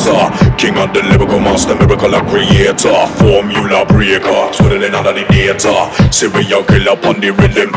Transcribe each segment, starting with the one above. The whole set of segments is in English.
creator, king of the lyrical monster, miracle a creator, formula breaker, twiddling out of the data, serial killer on the rhythm,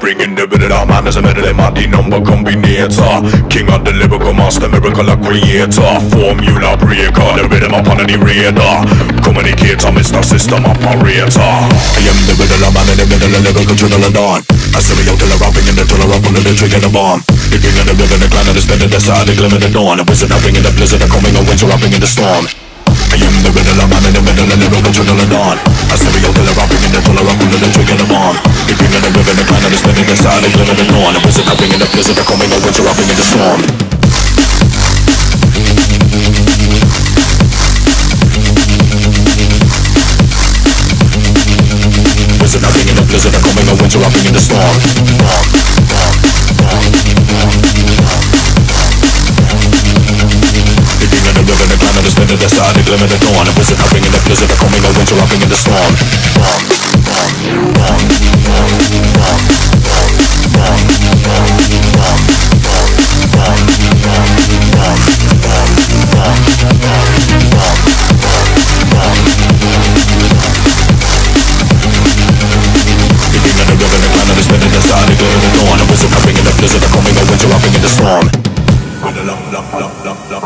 bringing the rhythm out, man as a meddling at the number combinator, king of the lyrical monster, miracle a creator, formula breaker, the rhythm upon the radar, communicator, Mr. System Operator. I am the rhythm man in the middle of lyrical adrenaline, a serial killer rapping in the thriller up on the trigger the bomb, the king of the river, the clan of the spirit, the side, the glimmer, the dawn, a wizard up in the blizzard, a coming of winter, rapping in the storm. I am the riddle, I'm in the middle, the lyrical adrenaline, a serial killer rapping in the thriller up on the trigger the bomb, the king of the river, the clan of the spirit, the side, the glimmer, the dawn, a wizard up in the blizzard, a coming of winter, rapping in the storm. Wizard up in the blizzard, a coming of winter, rapping in the storm. The star, the glimmer, the dawn, a wizard hopping in the blizzard, a coming of winter, hopping in the storm. The king of the river, the clan of the spirit, the star, the glimmer, the dawn, a wizard hopping in the blizzard, a coming of winter, hopping in the storm.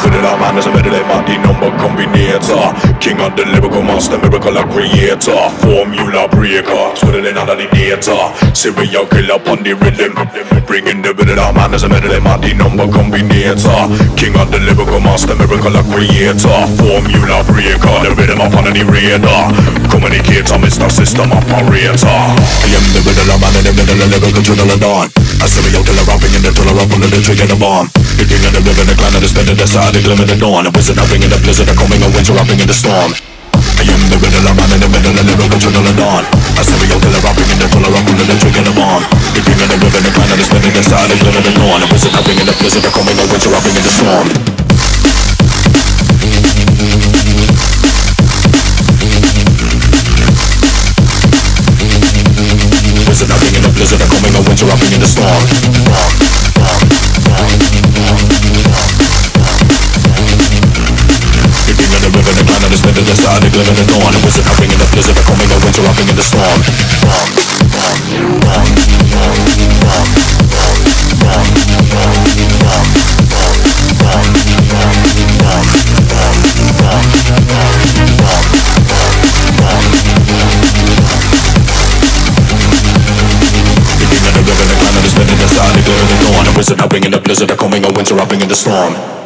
With a man is a medley, mighty number combinator, king of the lyrical monster, miracle a creator, formula breaker, twiddling out of the data, serial killer on the rhythm, bringing the rhythm out, man is a medley, mighty number combinator, king of the lyrical monster, miracle a creator, formula breaker, the rhythm upon the radar, communicator, Mr. System Operator. I am the rhythm man in the middle, the lyrical adrenaline, a serial killer rapping in the thriller up on the trigger the bomb, the king of the river, the clan of the spirit, the side, the glimmer, the dawn, a wizard hopping in the blizzard, a coming of winter, hopping in the storm. I am the riddle, I'm in the middle, the lyrical adrenaline, a serial killer rapping in the thriller, up on the trigger the bomb, the king of the river, the clan of the spirit, the side, the glimmer, the dawn, a wizard hopping in the blizzard, a coming of winter, hopping in the storm. Wizard hopping in the blizzard, a coming of winter, hopping in the storm. The star, the glimmer, the dawn, a wizard hopping in the blizzard, a coming of winter, hopping in the storm. The king of the river, the clan of the spirit, the star, the glimmer, the dawn, a wizard hopping in the blizzard, a coming of winter, hopping in the storm.